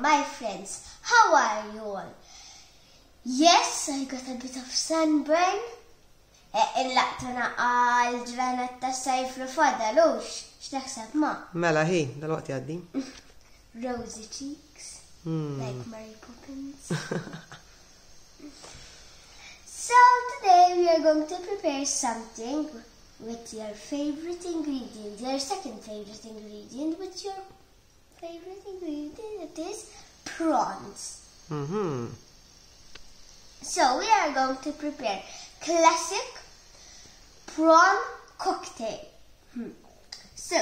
Hello my friends, how are you all? Yes, I got a bit of sunburn. اللقتنا الجبانة الصيف لفضلوش شتحسب ما ملا هي دلوقتي قدي rosy cheeks like Mary Poppins. So today we are going to prepare something with your favorite ingredient, your second favorite ingredient, with your favorite ingredient, it is prawns. So we are going to prepare classic prawn cocktail. So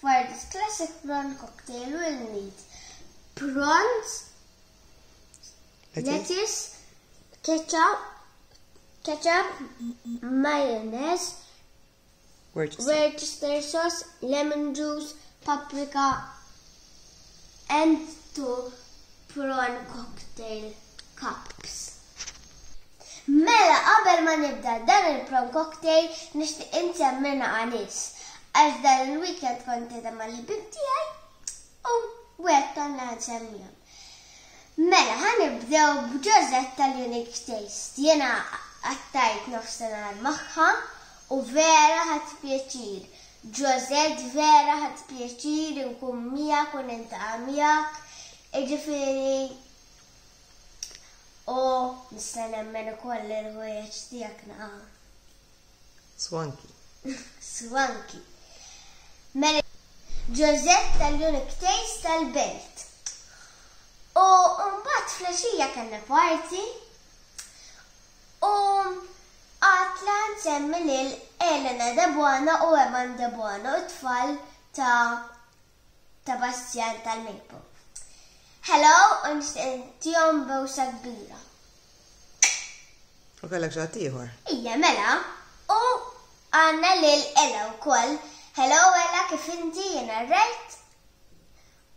for this classic prawn cocktail we'll need prawns, lettuce, ketchup, mayonnaise, Worcestershire sauce, lemon juice, paprika, and 2 prawn cocktail cups. Mela qabel ma nibda dan il-prawn cocktail nixtieq insemmilna qanis għax dan il-weekend kont qiegħda mal-ħbib tiegħi u wieħed għandna nsemmihom. Mela ħanibdew b'ġożetta tal-Unique Taste. Jiena qattajt nofsinhar magħha u vera ħadd pjaċir. Josette vera ħadd pjaċir inkun miegħek u nintaqa' miegħek. Jiġifieri nistenna minn ukoll il-ħwejjeġ tiegħek naqa'. Swanky. Mela Josette tal-Unique Taste tal-Belt. U mbagħad flaxija kellna party u għatla nsemmi lil Elena Debuana u Eman Debuana u tfal ta' Bastian tal-Maple. Hello, and Tion Bosa Bira. Okay, like that, Tihor. Yeah, Mela. Oh, Anna Lil Ella, call. Hello, Ella, Kifinti, and I write.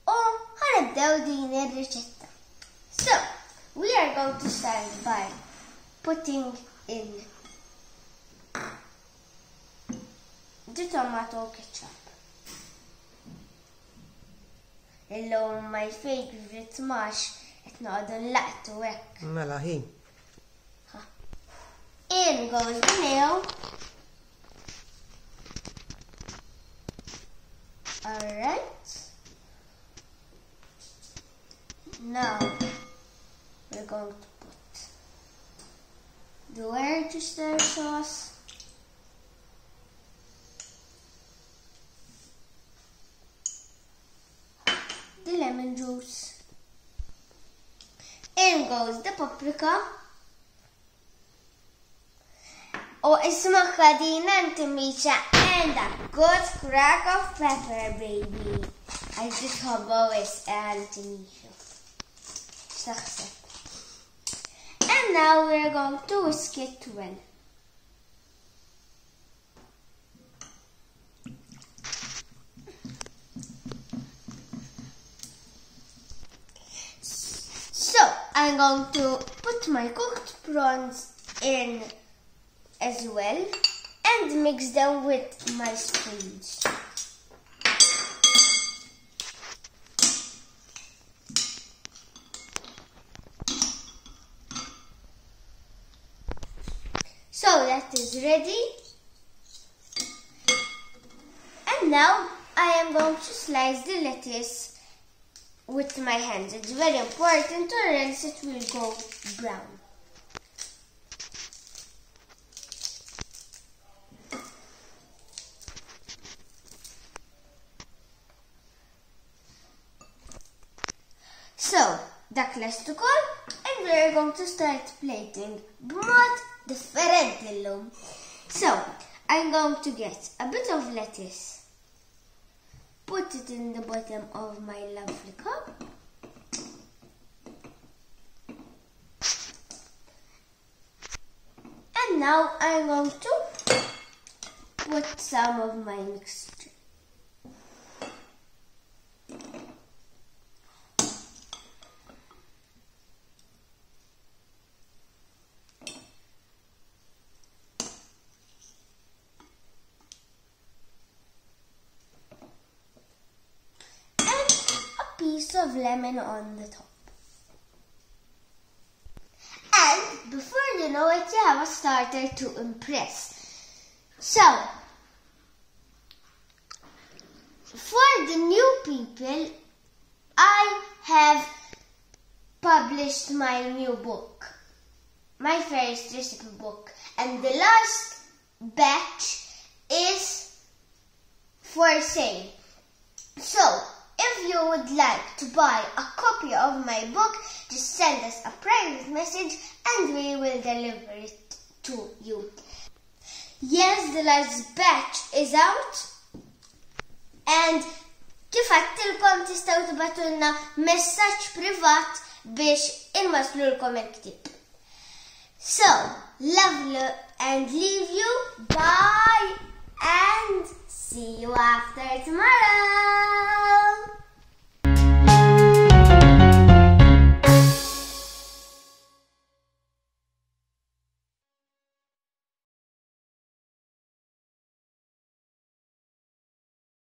Oh, I'm doing it. So, we are going to start by putting in the tomato ketchup. Hello, my favorite mash. It's not a lot to work. Malahi. In goes the nail. Alright. Now we're going to put the Worcestershire sauce. Lemon juice. In goes the paprika. Oh, it's macadina and tomato and a good crack of pepper, baby. I just hope always and tomato. And now we're going to whisk it well. I'm going to put my cooked prawns in as well and mix them with my spoons. So that is ready. And now I am going to slice the lettuce with my hands. It's very important or else it will go brown. So, dak lestu kol, and we are going to start plating b'mod differenti llum. So, I'm going to get a bit of lettuce. Put it in the bottom of my lovely cup. And now I'm going to put some of my mixture. juice of lemon on the top. And before you know it, you have a starter to impress. So, for the new people, I have published my new book, my first recipe book, and the last batch is for sale. So, if you would like to buy a copy of my book, just send us a private message and we will deliver it to you. Yes, the last batch is out. And كيف عدتلكم تستو تبعتولنا مساج بريفات باش نوصلولكم الكتاب. So, love you and leave you. Bye and see you after tomorrow.